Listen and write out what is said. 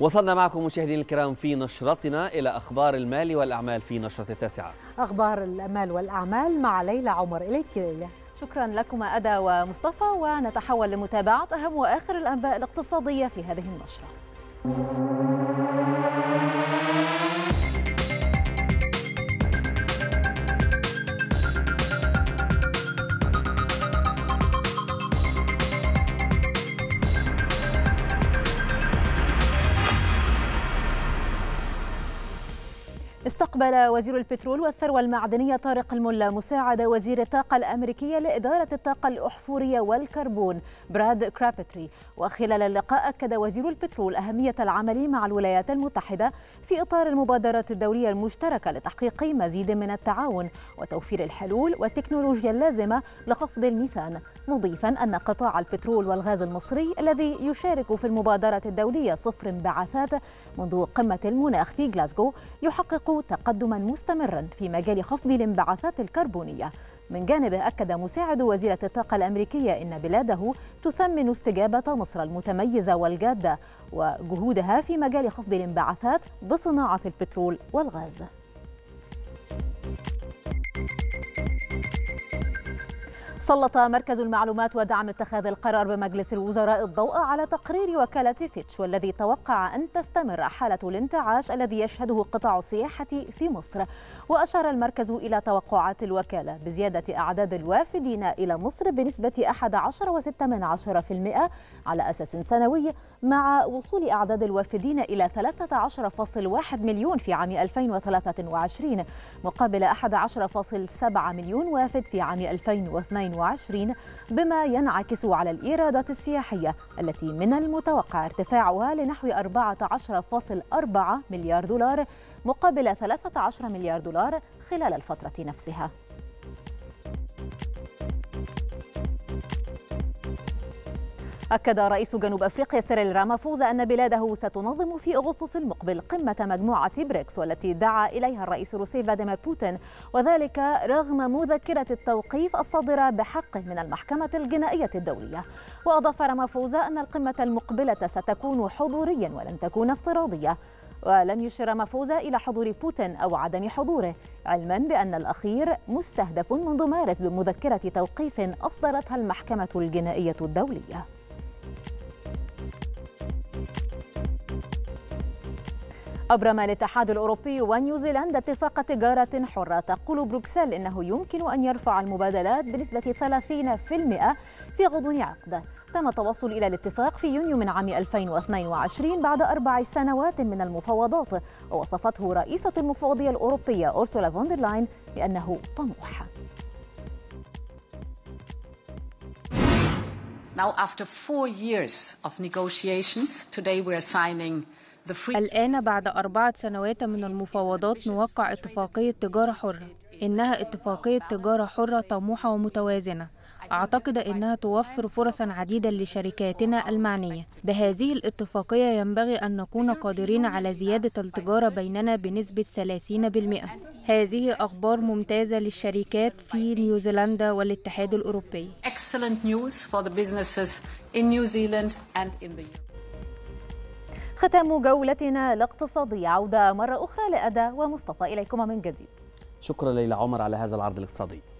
وصلنا معكم مشاهدينا الكرام في نشرتنا إلى أخبار المال والأعمال في نشرة التاسعة. أخبار المال والأعمال مع ليلى عمر. إليك ليلى. شكرا لكما أدى ومصطفى، ونتحول لمتابعة أهم وآخر الأنباء الاقتصادية في هذه النشرة. استقبل وزير البترول والثروة المعدنية طارق الملا مساعد وزير الطاقة الأمريكية لإدارة الطاقة الأحفورية والكربون براد كرابتري، وخلال اللقاء أكد وزير البترول أهمية العمل مع الولايات المتحدة في إطار المبادرات الدولية المشتركة لتحقيق مزيد من التعاون وتوفير الحلول والتكنولوجيا اللازمة لخفض الميثان، مضيفا أن قطاع البترول والغاز المصري الذي يشارك في المبادرة الدولية صفر انبعاثات منذ قمة المناخ في غلاسكو يحقق تقدما مستمرا في مجال خفض الانبعاثات الكربونية. من جانبه أكد مساعد وزيرة الطاقة الأمريكية أن بلاده تثمن استجابة مصر المتميزة والجادة وجهودها في مجال خفض الانبعاثات بصناعة البترول والغاز. سلط مركز المعلومات ودعم اتخاذ القرار بمجلس الوزراء الضوء على تقرير وكالة فيتش، والذي توقع أن تستمر حالة الانتعاش الذي يشهده قطاع السياحة في مصر. وأشار المركز إلى توقعات الوكالة بزيادة أعداد الوافدين إلى مصر بنسبة 11.6% على أساس سنوي، مع وصول أعداد الوافدين إلى 13.1 مليون في عام 2023 مقابل 11.7 مليون وافد في عام 2022، بما ينعكس على الإيرادات السياحية التي من المتوقع ارتفاعها لنحو 14.4 مليار دولار مقابل 13 مليار دولار خلال الفترة نفسها. أكد رئيس جنوب أفريقيا سيريل رامافوزا أن بلاده ستنظم في أغسطس المقبل قمة مجموعة بريكس، والتي دعا إليها الرئيس الروسي فلاديمير بوتين، وذلك رغم مذكرة التوقيف الصادرة بحقه من المحكمة الجنائية الدولية. وأضاف رامافوزا أن القمة المقبلة ستكون حضوريا ولن تكون افتراضية، ولم يشر رامافوزا إلى حضور بوتين أو عدم حضوره، علما بأن الأخير مستهدف منذ مارس بمذكرة توقيف أصدرتها المحكمة الجنائية الدولية. أبرم الاتحاد الأوروبي ونيوزيلندا اتفاق تجارة حرة، تقول بروكسل إنه يمكن أن يرفع المبادلات بنسبة 30% في غضون عقد. تم التوصل إلى الاتفاق في يونيو من عام 2022 بعد 4 سنوات من المفاوضات، ووصفته رئيسة المفوضية الأوروبية أرسولا فوندرلاين بأنه طموح. Now after 4 years of negotiations, today we are signing. الآن بعد 4 سنوات من المفاوضات نوقع اتفاقية تجارة حرة. إنها اتفاقية تجارة حرة طموحة ومتوازنة، أعتقد أنها توفر فرصا عديدة لشركاتنا المعنية. بهذه الاتفاقية ينبغي أن نكون قادرين على زيادة التجارة بيننا بنسبة 30%. هذه أخبار ممتازة للشركات في نيوزيلندا والاتحاد الأوروبي. ختام جولتنا الاقتصادية، عودة مرة أخرى لأدى ومصطفى. إليكما من جديد. شكرا ليلى عمر على هذا العرض الاقتصادي.